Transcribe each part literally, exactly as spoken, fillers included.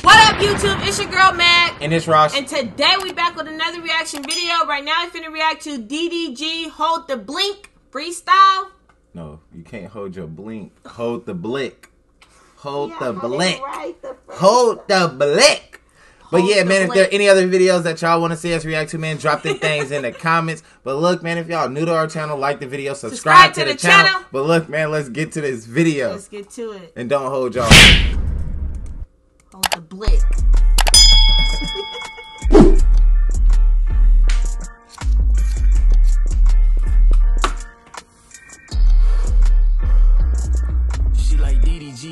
What up, YouTube? It's your girl Mac, and it's Ross, and today we back with another reaction video. Right now, I'm finna react to D D G "Hold the Blink" freestyle. No, you can't hold your blink. Hold the blick. Hold yeah, the blick. Right, the hold the blick. Hold but yeah, man, if there are any other videos that y'all want to see us react to, man, drop the things in the comments. But look, man, if y'all new to our channel, like the video, subscribe, subscribe to, to the, the channel. channel. But look, man, let's get to this video. Let's get to it. And don't hold y'all. Hold the blick.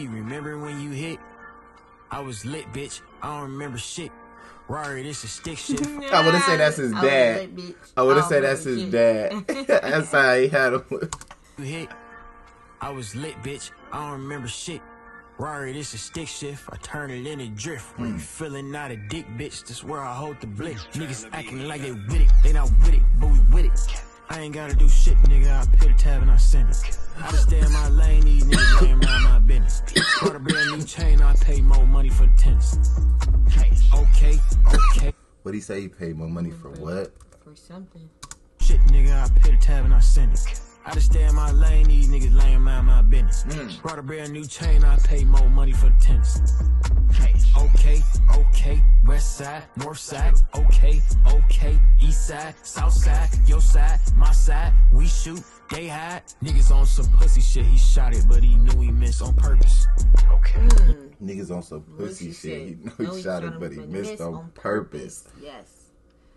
Remember when you hit? I was lit, bitch. I don't remember shit. Rory, this is stick shit. I would've said that's his dad. I would've said that's his dad. That's how he had him. You hit. I was lit, bitch. I don't remember shit. Rory, this is stick shift. I turn it in a drift. When you feeling out a dick, bitch, that's where I hold the blick. Niggas acting like they with it. They not with it, but we with it. I ain't gotta do shit, nigga. I put a tab and I send it. I just stay in my lane, these niggas laying around my business. Bought a brand new chain, I pay more money for the tennis. Okay, okay. What'd he say? He paid more money for what? For something. Shit, nigga, I pay the tab and I send it. I just stay in my lane, these niggas laying around my business. Mm. Bought a brand new chain, I pay more money for the tennis. Okay, okay, west side, north side, okay, okay, east side, south side, your side, my side, we shoot, they hide. Niggas on some pussy shit, he shot it, but he knew he missed on purpose. Okay. Mm. Niggas on some pussy shit. shit, he knew no, he, he shot it, but he missed, missed on, on purpose. purpose. Yes.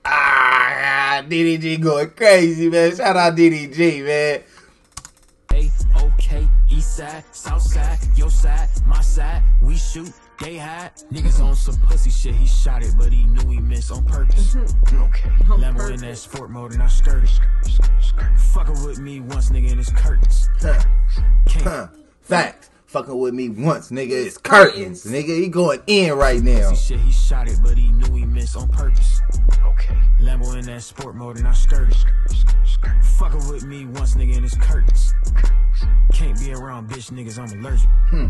Ah, D D G going crazy, man. Shout out D D G, man. Hey, okay, east side, south side, your side, my side, we shoot. They hide. Niggas on some pussy shit. He shot it, but he knew he missed on purpose. Okay. Lambo in that sport mode and I stirred it. Fucking with me once, nigga, and it's curtains. Huh. Huh. Facts. Fucking with me once, nigga, it's curtains. Nigga, he going in right now. Pussy shit, he shot it, but he knew he missed on purpose. Okay. Lambo in that sport mode and I stirred it. Fucking with me once, nigga, and it's curtains. Can't be around bitch niggas, I'm allergic. Hmm.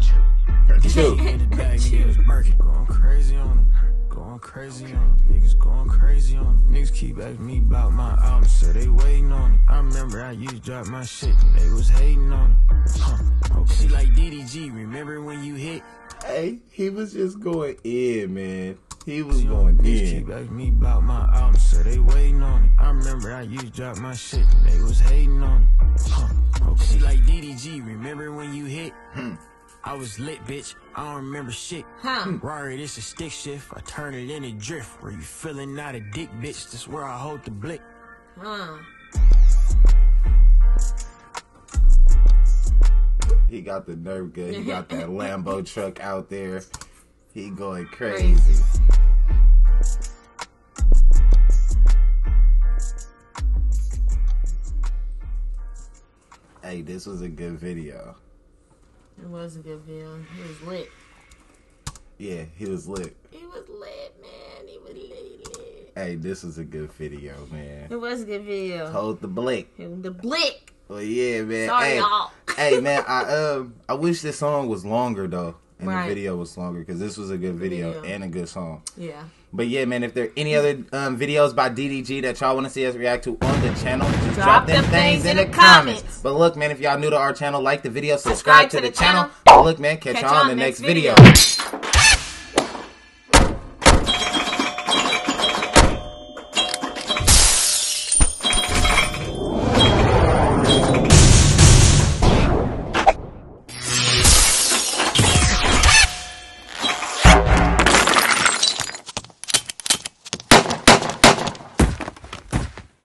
Niggas murky, going crazy on them, going crazy on them, niggas going crazy on them. Niggas keep asking me about my album, so they waiting on it. I remember I used to drop my shit, and they was hating on it. Huh, okay. She like D D G, remember when you hit? Hey, he was just going in, man. He was going in. Niggas keep asking me about my album, so they waiting on it. I remember I used to drop my shit, and they was hating on it. Huh, okay. She like D D G, remember when you hit? Hmm. I was lit, bitch. I don't remember shit. Huh. Rory, this is stick shift. I turn it in a drift. Where you feeling out a dick, bitch? That's where I hold the blick. Huh. He got the nerve good. He got that Lambo truck out there. He going crazy. crazy. Hey, this was a good video. It was a good video. He was lit. Yeah, he was lit. He was lit, man. He was lit, lit. Hey, this was a good video, man. It was a good video. Hold the blick. The blick. Well, yeah, man. Sorry, y'all. Hey, hey, man. I um, I wish this song was longer though, and right. the video was longer because this was a good video, video and a good song. Yeah. But yeah, man. If there are any other um videos by D D G that y'all want to see us react to on the channel, just drop, drop them things, things in the comments. comments. But look, man, if y'all new to our channel, like the video, subscribe, subscribe to, to the, the channel. channel. But look, man, catch, catch y'all in the next video. video.